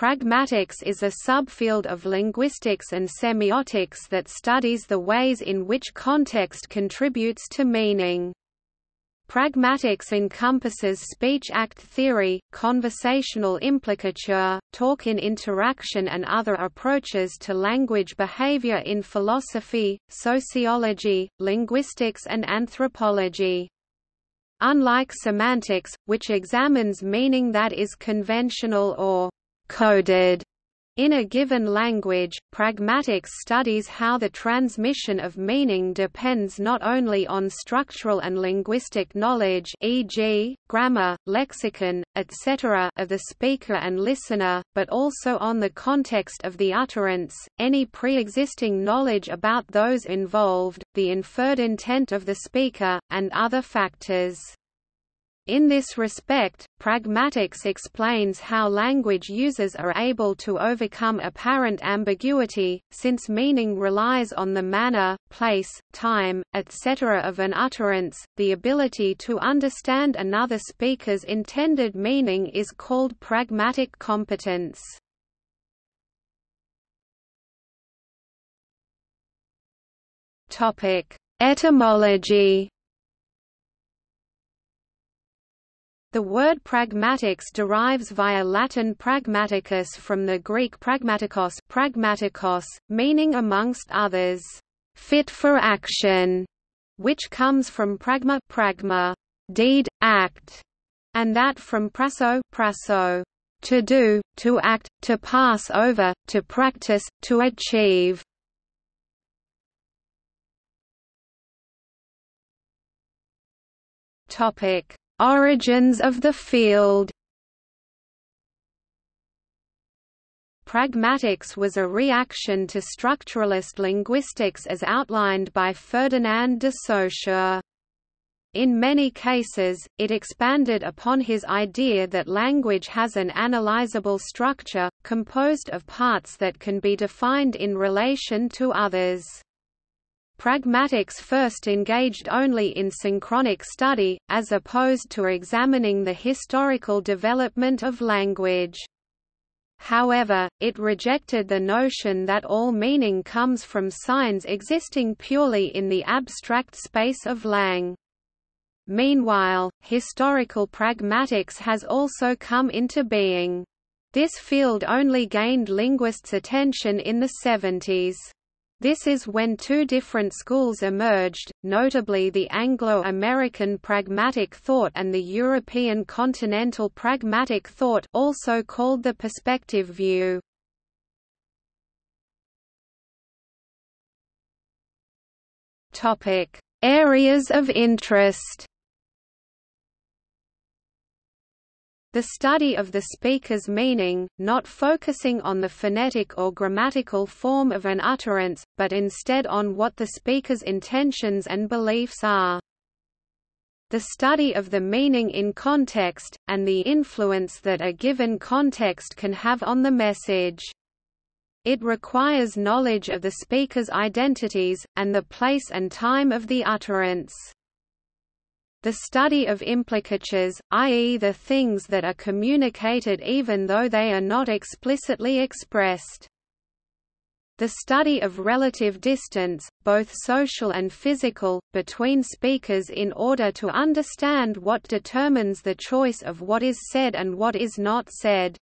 Pragmatics is a subfield of linguistics and semiotics that studies the ways in which context contributes to meaning. Pragmatics encompasses speech act theory, conversational implicature, talk in interaction and other approaches to language behavior in philosophy, sociology, linguistics and anthropology. Unlike semantics, which examines meaning that is conventional or coded in a given language, pragmatics studies how the transmission of meaning depends not only on structural and linguistic knowledge, e.g., grammar, lexicon, etc., of the speaker and listener, but also on the context of the utterance, any pre-existing knowledge about those involved, the inferred intent of the speaker, and other factors. In this respect, pragmatics explains how language users are able to overcome apparent ambiguity, since meaning relies on the manner, place, time, etc. of an utterance. The ability to understand another speaker's intended meaning is called pragmatic competence. Topic: Etymology. The word pragmatics derives via Latin pragmaticus from the Greek pragmatikos, meaning amongst others, fit for action, which comes from pragma, deed, act, and that from prasso, to do, to act, to pass over, to practice, to achieve. Topic: Origins of the field. Pragmatics was a reaction to structuralist linguistics as outlined by Ferdinand de Saussure. In many cases, it expanded upon his idea that language has an analyzable structure, composed of parts that can be defined in relation to others. Pragmatics first engaged only in synchronic study, as opposed to examining the historical development of language. However, it rejected the notion that all meaning comes from signs existing purely in the abstract space of language. Meanwhile, historical pragmatics has also come into being. This field only gained linguists' attention in the 70s. This is when two different schools emerged, notably the Anglo-American pragmatic thought and the European continental pragmatic thought, also called the perspective view. Topic: Areas of interest. The study of the speaker's meaning, not focusing on the phonetic or grammatical form of an utterance, but instead on what the speaker's intentions and beliefs are. The study of the meaning in context, and the influence that a given context can have on the message. It requires knowledge of the speaker's identities, and the place and time of the utterance. The study of implicatures, i.e. the things that are communicated even though they are not explicitly expressed. The study of relative distance, both social and physical, between speakers in order to understand what determines the choice of what is said and what is not said.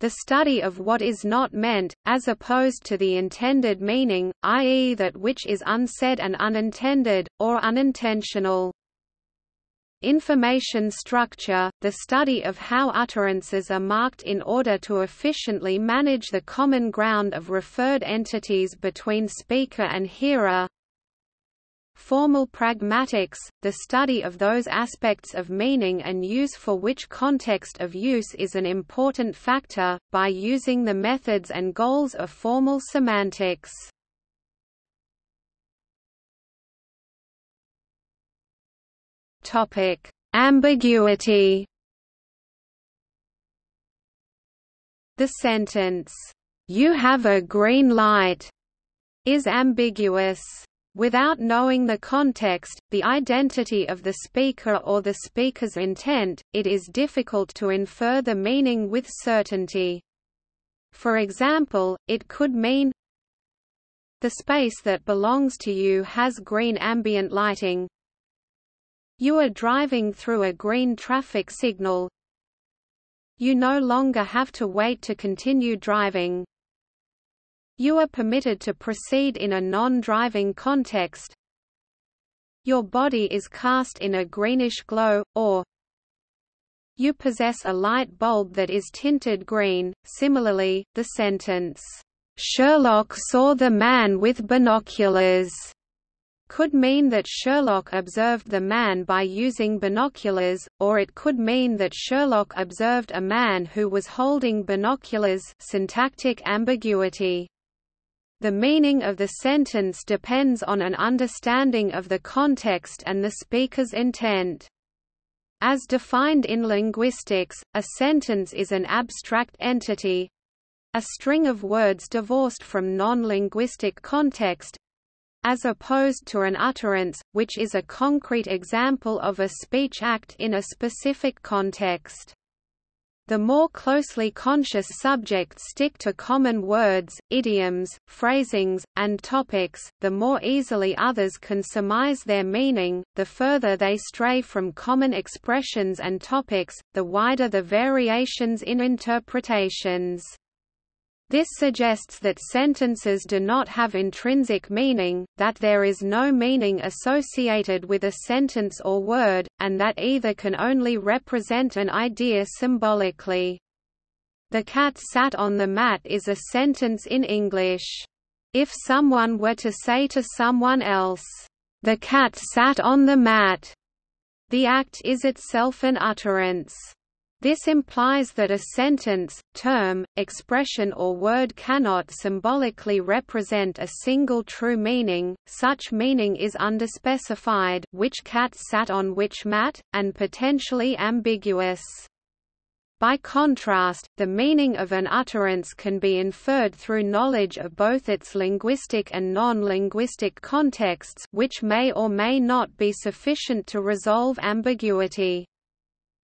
The study of what is not meant, as opposed to the intended meaning, i.e. that which is unsaid and unintended, or unintentional. Information structure, the study of how utterances are marked in order to efficiently manage the common ground of referred entities between speaker and hearer. Formal pragmatics, the study of those aspects of meaning and use for which context of use is an important factor, by using the methods and goals of formal semantics. Ambiguity. The sentence, "You have a green light," is ambiguous. Without knowing the context, the identity of the speaker or the speaker's intent, it is difficult to infer the meaning with certainty. For example, it could mean the space that belongs to you has green ambient lighting. You are driving through a green traffic signal. You no longer have to wait to continue driving. You are permitted to proceed in a non-driving context. Your body is cast in a greenish glow, or you possess a light bulb that is tinted green. Similarly, the sentence, "Sherlock saw the man with binoculars," could mean that Sherlock observed the man by using binoculars, or it could mean that Sherlock observed a man who was holding binoculars. Syntactic ambiguity. The meaning of the sentence depends on an understanding of the context and the speaker's intent. As defined in linguistics, a sentence is an abstract entity, a string of words divorced from non-linguistic context, as opposed to an utterance, which is a concrete example of a speech act in a specific context. The more closely conscious subjects stick to common words, idioms, phrasings, and topics, the more easily others can surmise their meaning. The further they stray from common expressions and topics, the wider the variations in interpretations. This suggests that sentences do not have intrinsic meaning, that there is no meaning associated with a sentence or word, and that either can only represent an idea symbolically. "The cat sat on the mat" is a sentence in English. If someone were to say to someone else, "The cat sat on the mat," the act is itself an utterance. This implies that a sentence, term, expression or word cannot symbolically represent a single true meaning. Such meaning is underspecified, which cat sat on which mat, and potentially ambiguous. By contrast, the meaning of an utterance can be inferred through knowledge of both its linguistic and non-linguistic contexts, which may or may not be sufficient to resolve ambiguity.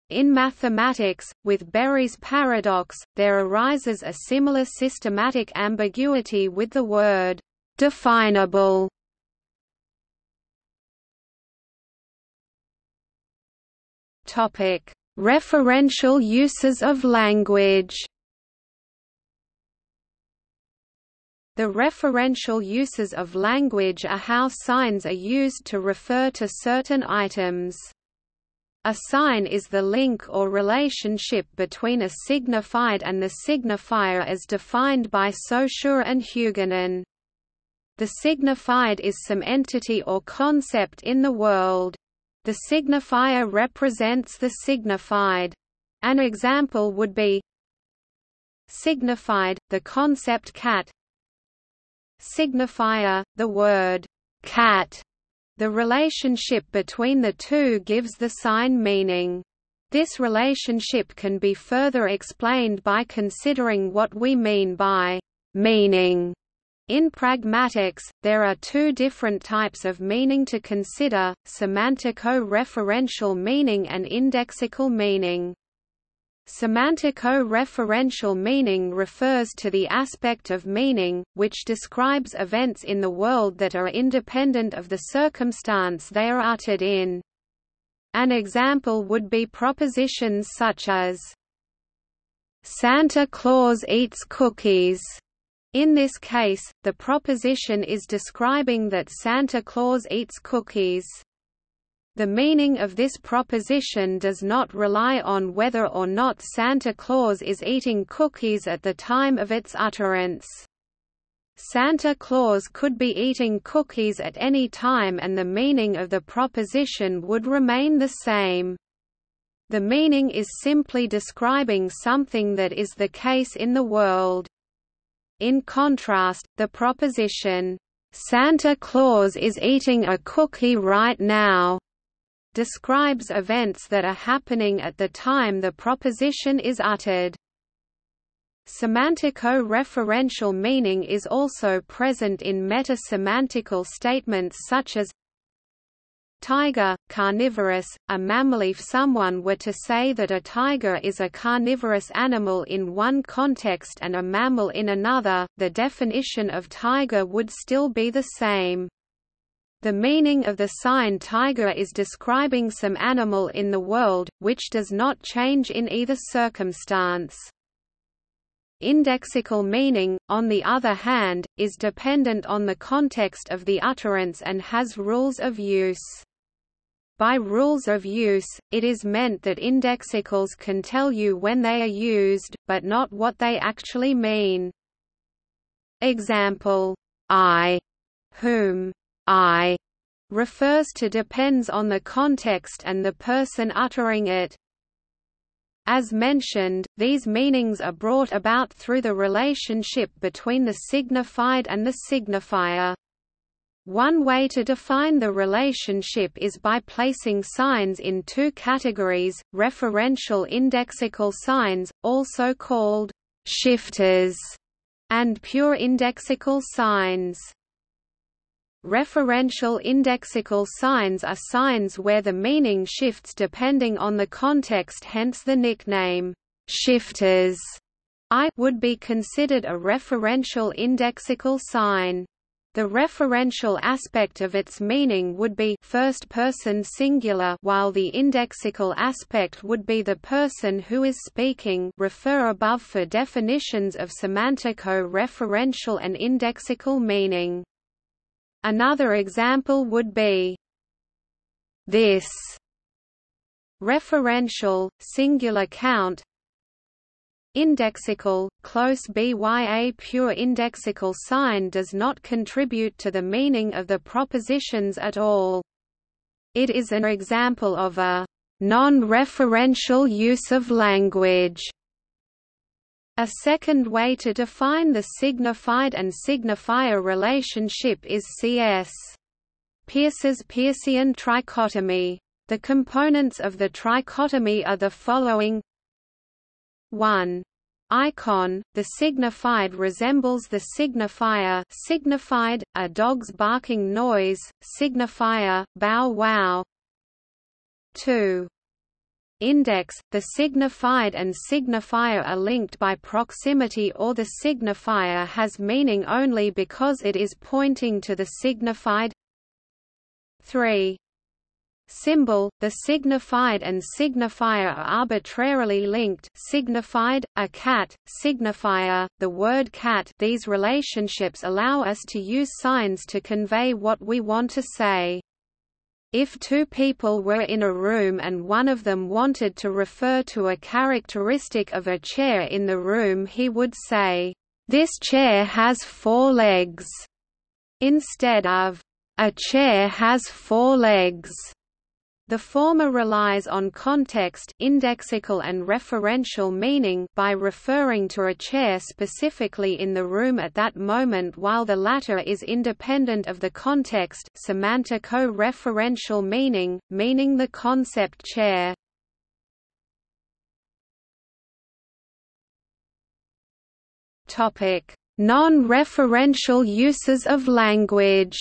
In mathematics, with Berry's paradox, there arises a similar systematic ambiguity with the word definable. Topic: Referential uses of language. The referential uses of language are how signs are used to refer to certain items. A sign is the link or relationship between a signified and the signifier as defined by Saussure and Huguenin. The signified is some entity or concept in the world. The signifier represents the signified. An example would be signified, the concept cat, signifier, the word cat. The relationship between the two gives the sign meaning. This relationship can be further explained by considering what we mean by meaning. In pragmatics, there are two different types of meaning to consider: semantico-referential meaning and indexical meaning. Semantico-referential meaning refers to the aspect of meaning, which describes events in the world that are independent of the circumstance they are uttered in. An example would be propositions such as, "Santa Claus eats cookies." In this case, the proposition is describing that Santa Claus eats cookies. The meaning of this proposition does not rely on whether or not Santa Claus is eating cookies at the time of its utterance. Santa Claus could be eating cookies at any time and the meaning of the proposition would remain the same. The meaning is simply describing something that is the case in the world. In contrast, the proposition, "Santa Claus is eating a cookie right now," describes events that are happening at the time the proposition is uttered. Semantico-referential meaning is also present in meta-semantical statements such as tiger, carnivorous, a mammal. If someone were to say that a tiger is a carnivorous animal in one context and a mammal in another, the definition of tiger would still be the same. The meaning of the sign tiger is describing some animal in the world, which does not change in either circumstance. Indexical meaning, on the other hand, is dependent on the context of the utterance and has rules of use. By rules of use, it is meant that indexicals can tell you when they are used, but not what they actually mean. Example: I, whom, I, refers to depends on the context and the person uttering it. As mentioned, these meanings are brought about through the relationship between the signified and the signifier. One way to define the relationship is by placing signs in two categories: referential indexical signs, also called shifters, and pure indexical signs. Referential indexical signs are signs where the meaning shifts depending on the context, hence the nickname, shifters. I would be considered a referential indexical sign. The referential aspect of its meaning would be first-person singular, while the indexical aspect would be the person who is speaking. Refer above for definitions of semantico-referential and indexical meaning. Another example would be this referential, singular count, indexical, close by. A pure indexical sign does not contribute to the meaning of the propositions at all. It is an example of a non-referential use of language. A second way to define the signified and signifier relationship is C.S. Peirce's Peircean trichotomy. The components of the trichotomy are the following: 1. Icon, the signified resembles the signifier. Signified, a dog's barking noise. Signifier, bow wow. 2. Index, the signified and signifier are linked by proximity, or the signifier has meaning only because it is pointing to the signified. 3. Symbol, the signified and signifier are arbitrarily linked. Signified, a cat. Signifier, the word cat. These relationships allow us to use signs to convey what we want to say. If two people were in a room and one of them wanted to refer to a characteristic of a chair in the room, he would say, "This chair has four legs," instead of, "A chair has four legs." The former relies on context, indexical and referential meaning, by referring to a chair specifically in the room at that moment, while the latter is independent of the context, semantico-referential meaning, meaning the concept chair. Topic: Non-referential uses of language.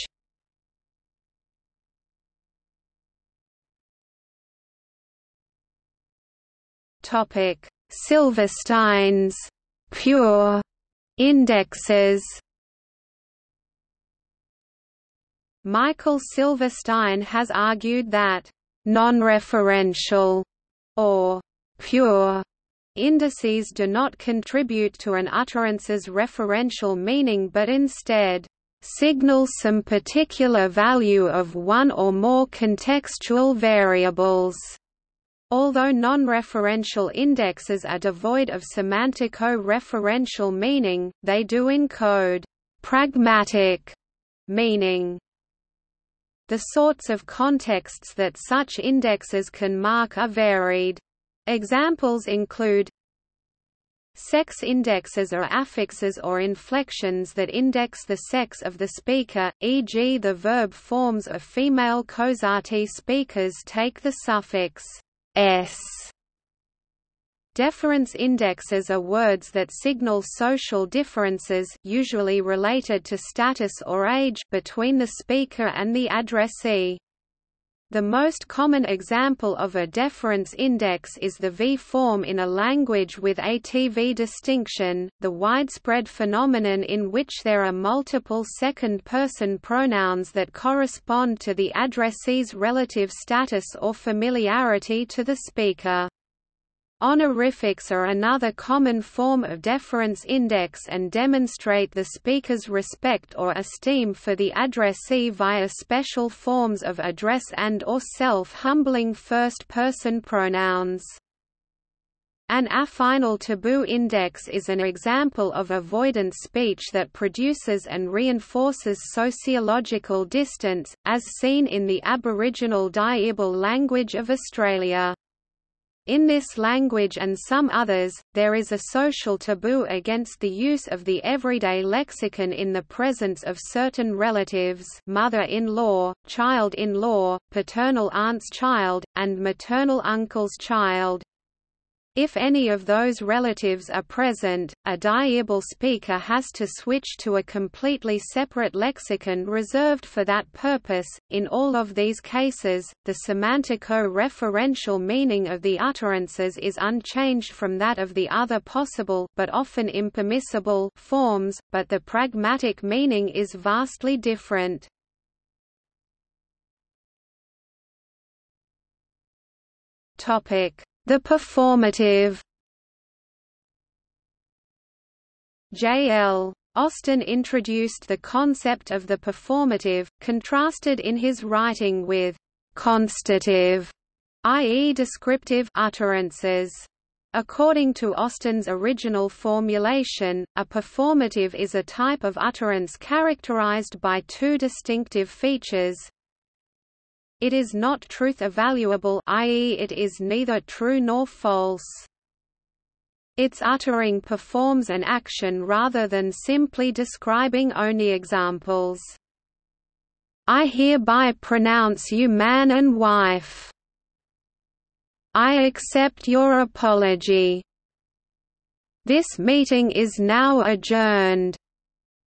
Topic: Silverstein's pure indexes. Michael Silverstein has argued that non-referential or pure indices do not contribute to an utterance's referential meaning, but instead signal some particular value of one or more contextual variables. Although non-referential indexes are devoid of semantico-referential meaning, they do encode pragmatic meaning. The sorts of contexts that such indexes can mark are varied. Examples include: sex indexes are affixes or inflections that index the sex of the speaker, e.g. the verb forms of female Kozati speakers take the suffix s. Deference indexes are words that signal social differences, usually related to status or age, between the speaker and the addressee. The most common example of a deference index is the V form in a language with ATV distinction, the widespread phenomenon in which there are multiple second-person pronouns that correspond to the addressee's relative status or familiarity to the speaker. Honorifics are another common form of deference index and demonstrate the speaker's respect or esteem for the addressee via special forms of address and/or self-humbling first-person pronouns. An affinal taboo index is an example of avoidant speech that produces and reinforces sociological distance, as seen in the Aboriginal Dyirbal language of Australia. In this language and some others, there is a social taboo against the use of the everyday lexicon in the presence of certain relatives, mother-in-law, child-in-law, paternal aunt's child, and maternal uncle's child. If any of those relatives are present, a Dyirbal speaker has to switch to a completely separate lexicon reserved for that purpose. In all of these cases, the semantico-referential meaning of the utterances is unchanged from that of the other possible, but often impermissible, forms, but the pragmatic meaning is vastly different. Topic: The performative. J. L. Austin introduced the concept of the performative, contrasted in his writing with constative, i.e. descriptive, utterances. According to Austin's original formulation, a performative is a type of utterance characterized by two distinctive features. It is not truth-evaluable, i.e. it is neither true nor false. Its uttering performs an action rather than simply describing only examples. I hereby pronounce you man and wife. I accept your apology. This meeting is now adjourned.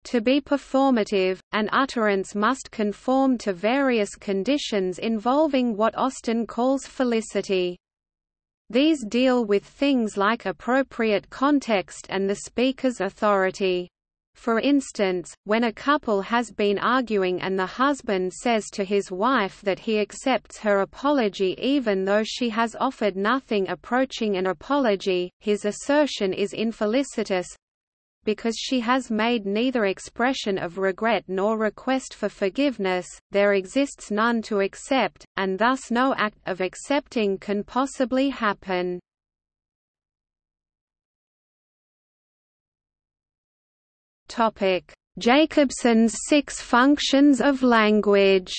To be performative, an utterance must conform to various conditions involving what Austin calls felicity. These deal with things like appropriate context and the speaker's authority. For instance, when a couple has been arguing and the husband says to his wife that he accepts her apology even though she has offered nothing approaching an apology, his assertion is infelicitous, because she has made neither expression of regret nor request for forgiveness, there exists none to accept, and thus no act of accepting can possibly happen. Jacobson's six functions of language.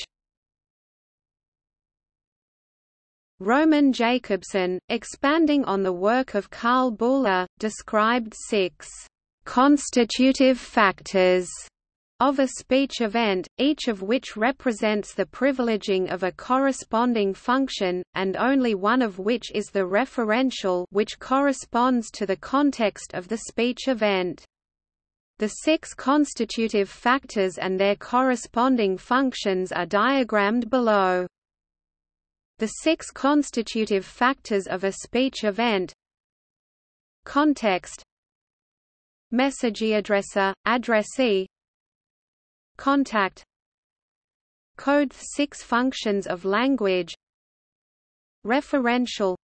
Roman Jakobson, expanding on the work of Karl Buhler, described six constitutive factors of a speech event, each of which represents the privileging of a corresponding function, and only one of which is the referential, which corresponds to the context of the speech event. The six constitutive factors and their corresponding functions are diagrammed below. The six constitutive factors of a speech event: context, messagee addresser, addressee, contact, code. Six functions of language: referential,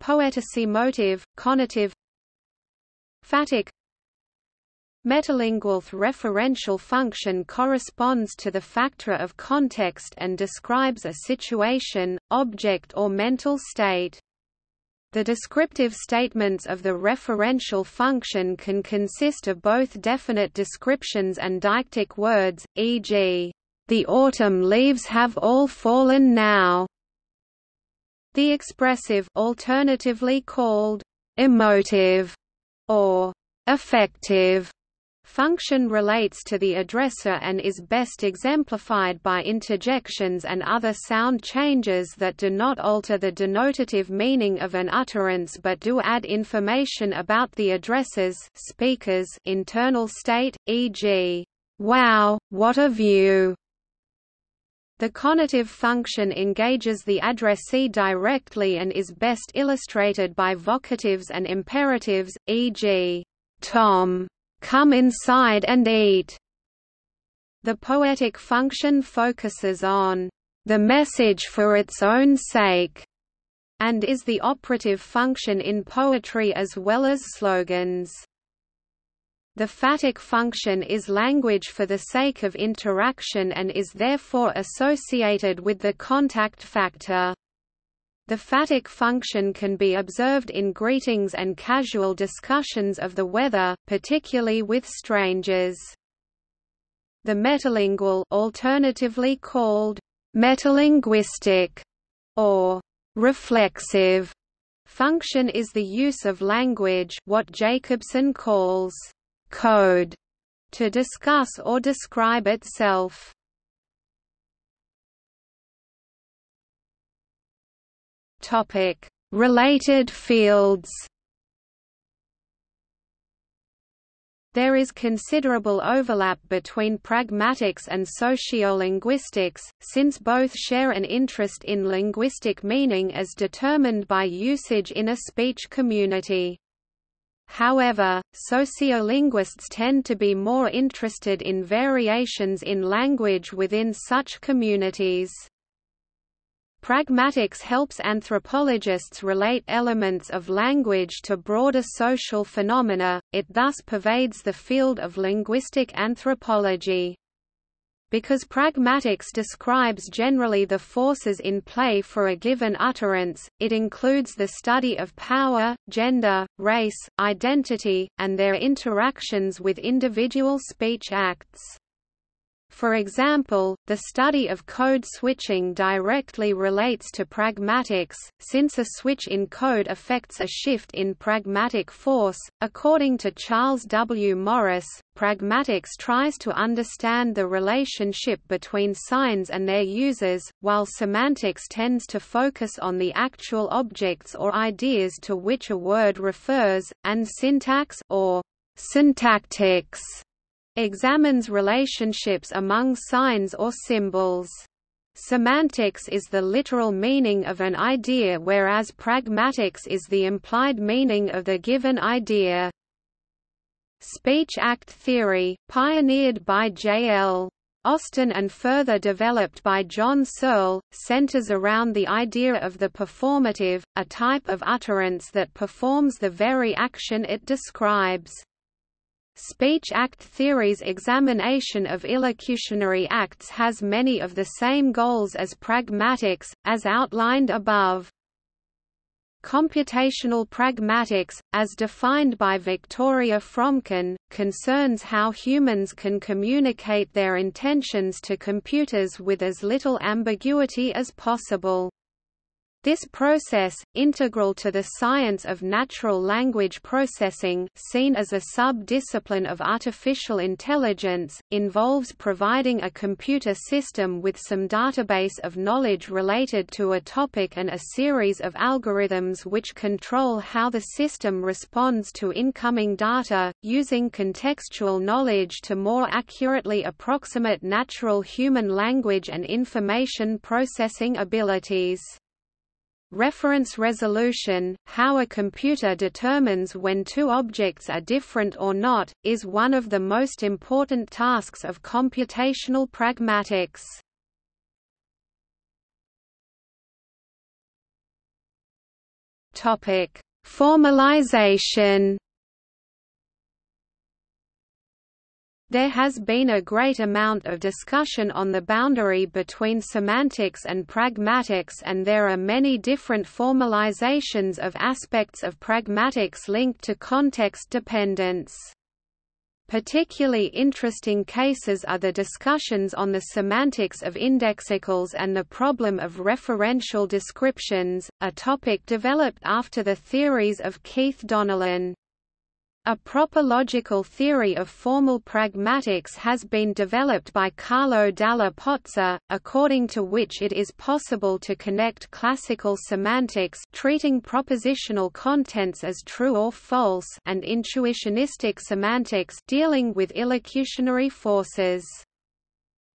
poetico-emotive, conative, phatic. Metalingual. Referential function corresponds to the factor of context and describes a situation, object or mental state. The descriptive statements of the referential function can consist of both definite descriptions and deictic words, e.g., "The autumn leaves have all fallen now." The expressive, alternatively called emotive or affective, Function relates to the addressor and is best exemplified by interjections and other sound changes that do not alter the denotative meaning of an utterance but do add information about the addressor's speaker's internal state, e.g., "Wow, what a view!" The conative function engages the addressee directly and is best illustrated by vocatives and imperatives, e.g., "Tom, come inside and eat." The poetic function focuses on the message for its own sake and is the operative function in poetry as well as slogans. The phatic function is language for the sake of interaction and is therefore associated with the contact factor. The phatic function can be observed in greetings and casual discussions of the weather, particularly with strangers. The metalingual, alternatively called metalinguistic or reflexive, function is the use of language, what Jakobson calls code, to discuss or describe itself. Topic: Related fields. There is considerable overlap between pragmatics and sociolinguistics, since both share an interest in linguistic meaning as determined by usage in a speech community. However, sociolinguists tend to be more interested in variations in language within such communities. Pragmatics helps anthropologists relate elements of language to broader social phenomena, it thus pervades the field of linguistic anthropology. Because pragmatics describes generally the forces in play for a given utterance, it includes the study of power, gender, race, identity, and their interactions with individual speech acts. For example, the study of code switching directly relates to pragmatics, since a switch in code affects a shift in pragmatic force. According to Charles W. Morris, pragmatics tries to understand the relationship between signs and their users, while semantics tends to focus on the actual objects or ideas to which a word refers, and syntax or syntactics examines relationships among signs or symbols. Semantics is the literal meaning of an idea, whereas pragmatics is the implied meaning of the given idea. Speech act theory, pioneered by J. L. Austin and further developed by John Searle, centers around the idea of the performative, a type of utterance that performs the very action it describes. Speech act theory's examination of illocutionary acts has many of the same goals as pragmatics, as outlined above. Computational pragmatics, as defined by Victoria Fromkin, concerns how humans can communicate their intentions to computers with as little ambiguity as possible. This process, integral to the science of natural language processing, seen as a sub-discipline of artificial intelligence, involves providing a computer system with some database of knowledge related to a topic and a series of algorithms which control how the system responds to incoming data, using contextual knowledge to more accurately approximate natural human language and information processing abilities. Reference resolution, how a computer determines when two objects are different or not, is one of the most important tasks of computational pragmatics. Topic: Formalization. There has been a great amount of discussion on the boundary between semantics and pragmatics, and there are many different formalizations of aspects of pragmatics linked to context dependence. Particularly interesting cases are the discussions on the semantics of indexicals and the problem of referential descriptions, a topic developed after the theories of Keith Donnellan. A proper logical theory of formal pragmatics has been developed by Carlo Dalla Pozza, according to which it is possible to connect classical semantics, treating propositional contents as true or false, and intuitionistic semantics, dealing with illocutionary forces.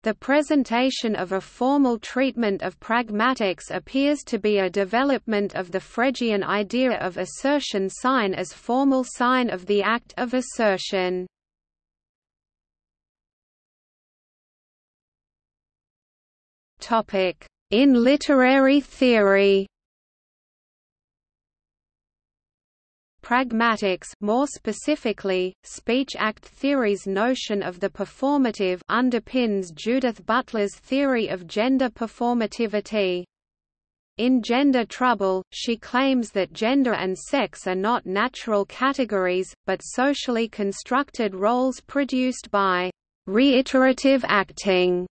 The presentation of a formal treatment of pragmatics appears to be a development of the Frege idea of assertion sign as formal sign of the act of assertion. In literary theory, pragmatics, more specifically, speech act theory's notion of the performative, underpins Judith Butler's theory of gender performativity. In Gender Trouble, she claims that gender and sex are not natural categories, but socially constructed roles produced by reiterative acting.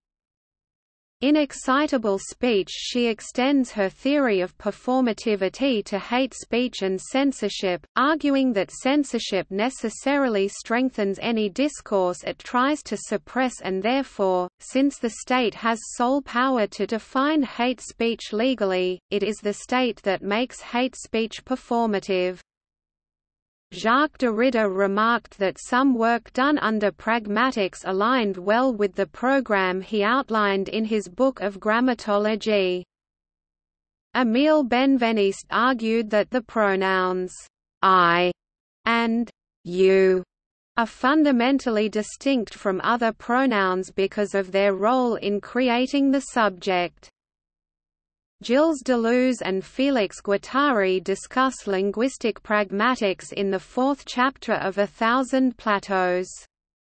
In Excitable Speech she extends her theory of performativity to hate speech and censorship, arguing that censorship necessarily strengthens any discourse it tries to suppress and therefore, since the state has sole power to define hate speech legally, it is the state that makes hate speech performative. Jacques Derrida remarked that some work done under pragmatics aligned well with the program he outlined in his book of Grammatology. Emile Benveniste argued that the pronouns I and you are fundamentally distinct from other pronouns because of their role in creating the subject. Gilles Deleuze and Félix Guattari discuss linguistic pragmatics in the fourth chapter of A Thousand Plateaus,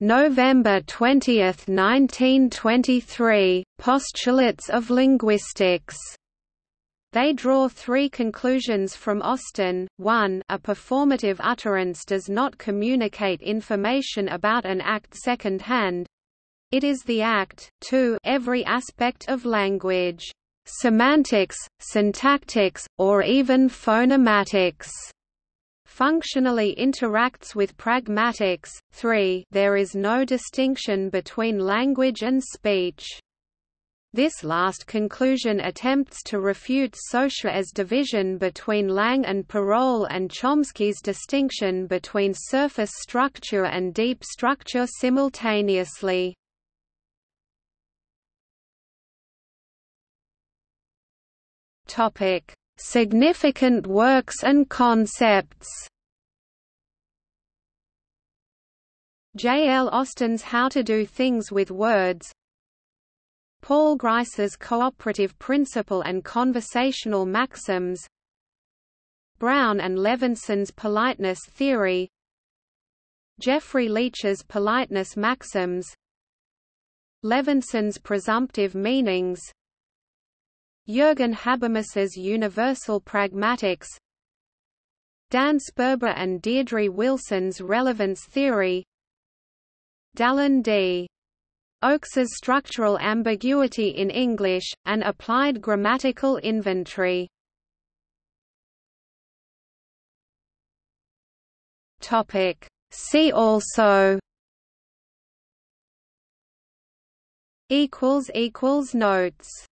November 20, 1923, Postulates of Linguistics. They draw three conclusions from Austin. 1. A performative utterance does not communicate information about an act second-hand. It is the act. 2. Every aspect of language, semantics, syntactics, or even phonematics, functionally interacts with pragmatics. 3. There is no distinction between language and speech. This last conclusion attempts to refute Saussure's division between langue and parole and Chomsky's distinction between surface structure and deep structure simultaneously. Topic: Significant works and concepts. J. L. Austin's How to Do Things with Words, Paul Grice's Cooperative Principle and Conversational Maxims, Brown and Levinson's Politeness Theory, Jeffrey Leach's Politeness Maxims, Levinson's Presumptive Meanings, Jürgen Habermas's Universal Pragmatics, Dan Sperber and Deirdre Wilson's Relevance Theory, Dallin D. Oakes's Structural Ambiguity in English, an Applied Grammatical Inventory. See also == Notes